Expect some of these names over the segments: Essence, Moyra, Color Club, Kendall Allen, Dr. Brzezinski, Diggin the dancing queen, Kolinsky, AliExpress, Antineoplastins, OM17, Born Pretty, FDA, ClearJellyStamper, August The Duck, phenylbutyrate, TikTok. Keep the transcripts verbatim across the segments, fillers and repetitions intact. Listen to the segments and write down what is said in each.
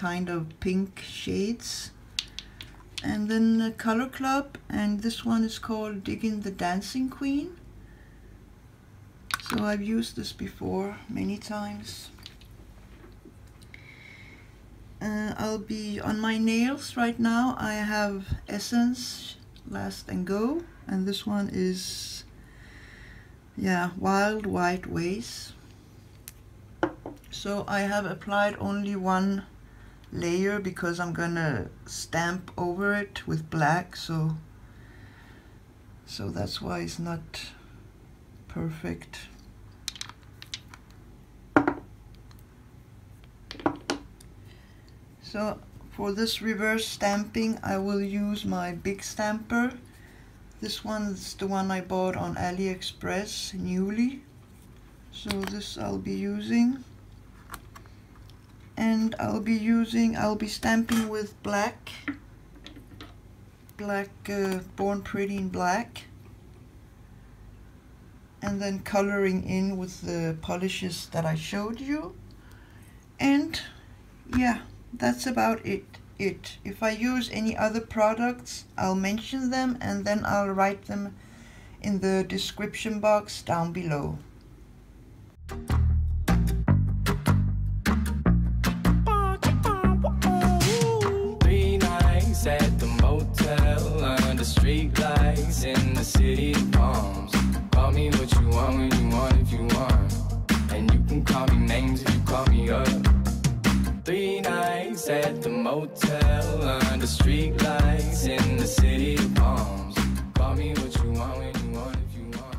kind of pink shades. And then the Color Club, and this one is called Digging the Dancing Queen. So I've used this before many times. Uh, I'll be on my nails right now. I have Essence, Last and Go, and this one is, yeah, Wild White Ways. So I have applied only one layer because I'm gonna stamp over it with black, so so that's why it's not perfect. So for this reverse stamping I will use my big stamper. This one's the one I bought on AliExpress newly, so this I'll be using. And I'll be using, I'll be stamping with black, black, uh, Born Pretty in black, and then coloring in with the polishes that I showed you. And yeah, that's about it. It. If I use any other products, I'll mention them and then I'll write them in the description box down below. At the motel under street lights in the city of palms. Call me what you want when you want, if you want, and you can call me names if you call me up. Three nights at the motel under street lights in the city of palms. Call me what you want when you want, if you want.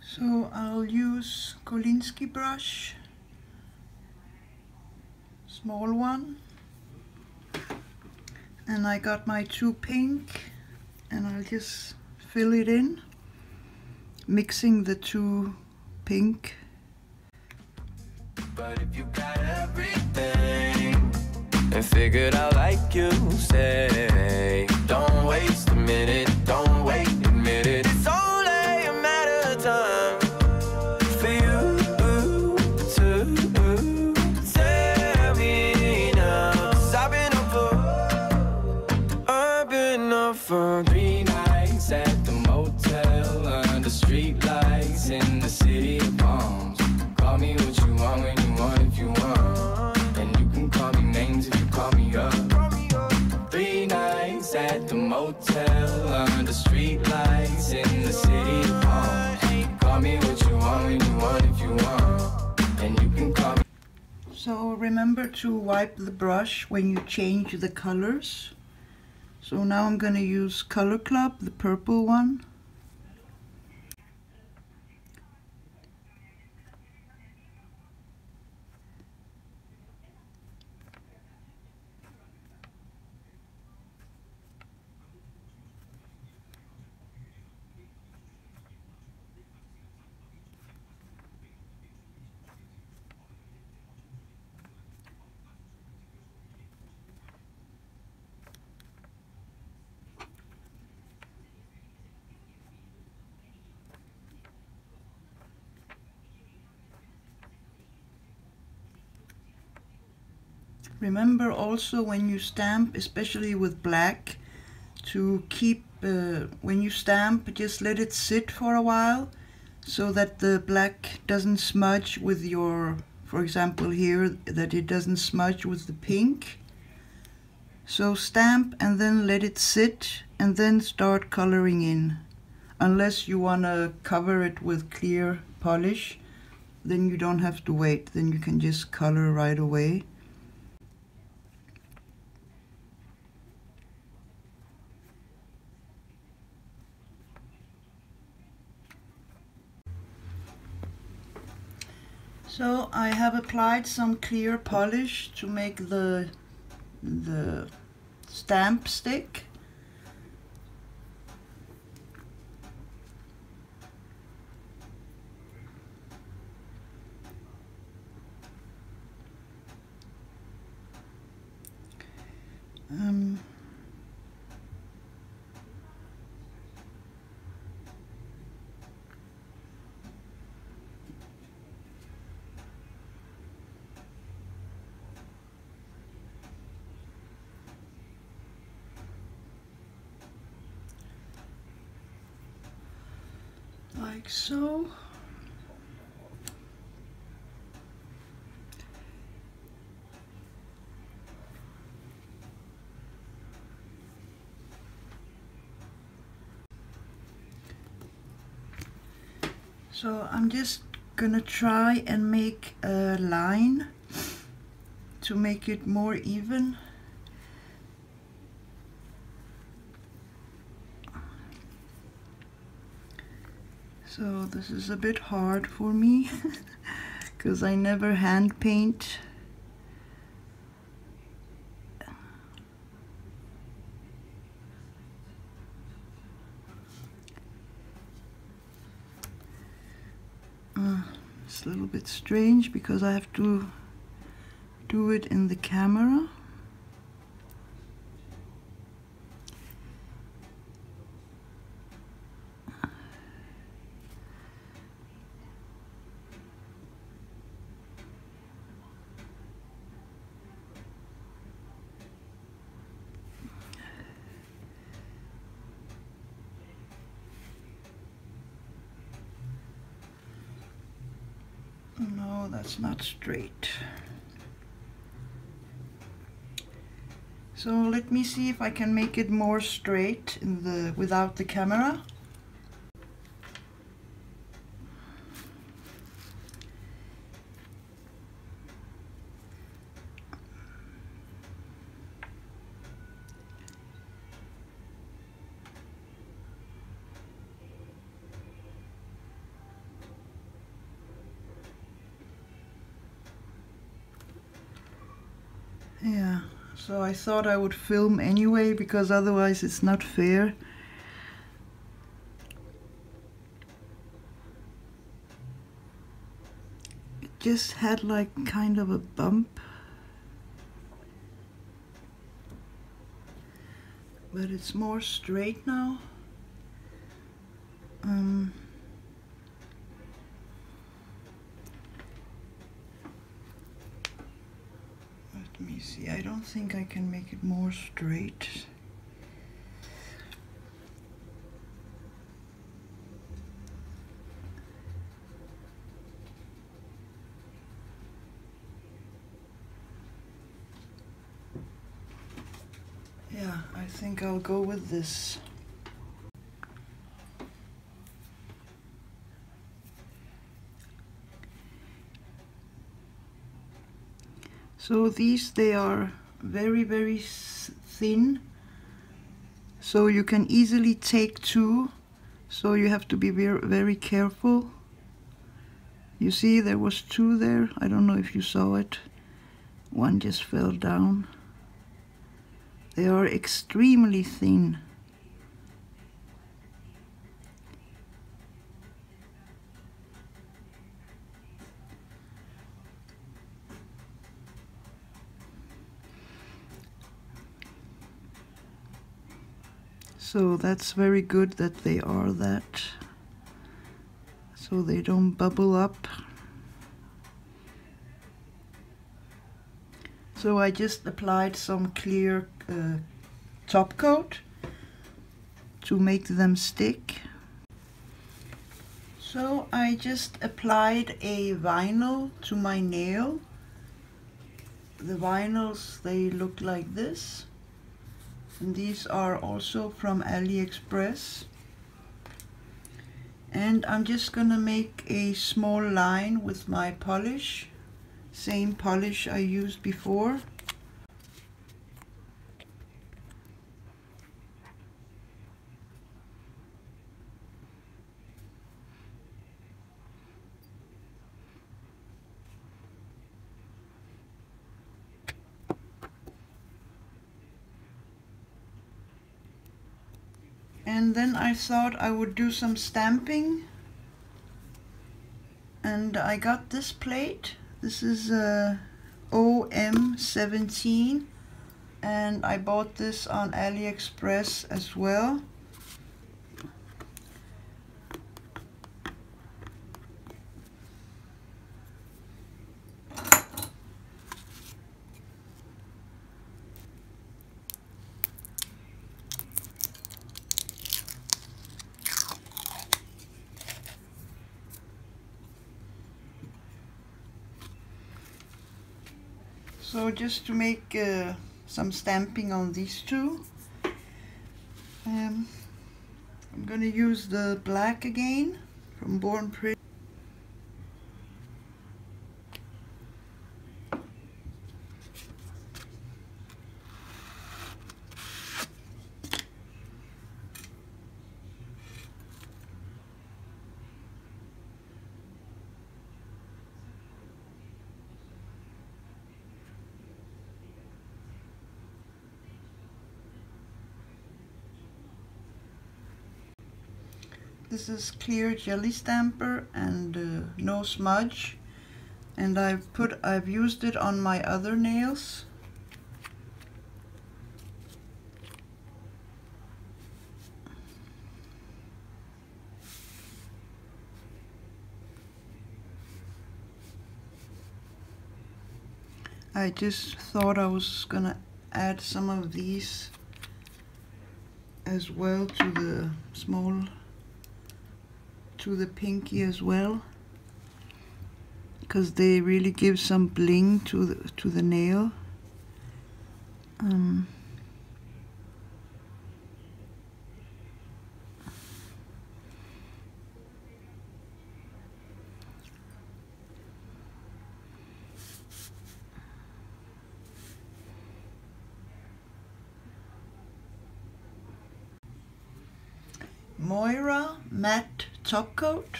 So I'll use Kolinsky brush, small one. And I got my two pink, and I'll just fill it in, mixing the two pink. But if you got everything and figured out like you say, don't waste a minute, don't wait a minute. It's only a matter of time for you to tell me now. 'Cause I've been up for for three nights at the motel under street lights in the city of palms. Call me what you want when you want, if you want, and you can call me names if you call me up. Three nights at the motel under street lights in the city of palms. Call me what you want when you want, if you want, and you can call me. So remember to wipe the brush when you change the colors. So now I'm going to use Color Club, the purple one. Remember also when you stamp, especially with black, to keep, uh, when you stamp, just let it sit for a while so that the black doesn't smudge with your, for example here, that it doesn't smudge with the pink. So stamp and then let it sit and then start coloring in. Unless you want to cover it with clear polish, then you don't have to wait, then you can just color right away. So I have applied some clear polish to make the, the stamp stick. Um, like so. So I'm just gonna try and make a line to make it more even. So this is a bit hard for me because I never hand paint. It's a little bit strange because I have to do it in the camera. No, that's not straight. So let me see if I can make it more straight in the without the camera. Yeah, so I thought I would film anyway because otherwise it's not fair. It just had like kind of a bump, but it's more straight now. Um, Let me see, I don't think I can make it more straight. Yeah, I think I'll go with this. So these, they are very, very thin, so you can easily take two, so you have to be very careful. You see, there was two there. I don't know if you saw it. One just fell down. They are extremely thin. So that's very good that they are that, so they don't bubble up. So I just applied some clear uh, top coat to make them stick. So I just applied a vinyl to my nail. The vinyls, they look like this. And these are also from AliExpress, and I'm just gonna make a small line with my polish, same polish I used before. And then I thought I would do some stamping, and I got this plate. This is a O M seventeen, and I bought this on AliExpress as well. So just to make uh, some stamping on these two, um, I'm going to use the black again from Born Pretty. This is clear jelly stamper and uh, no smudge, and I've put I've used it on my other nails. I just thought I was gonna add some of these as well to the small to the pinky as well, because they really give some bling to the to the nail. Um, Moyra matte top coat.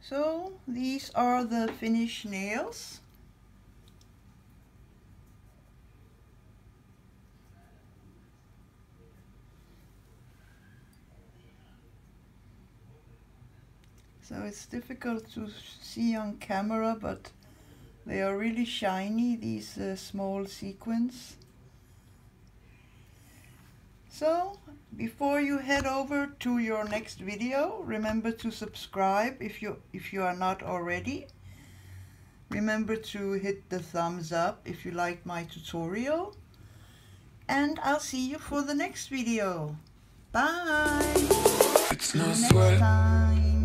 So these are the finished nails. So it's difficult to see on camera, but they are really shiny, these uh, small sequins. So before you head over to your next video, remember to subscribe if you if you are not already. Remember to hit the thumbs up if you liked my tutorial, and I'll see you for the next video. Bye. It's no sweat.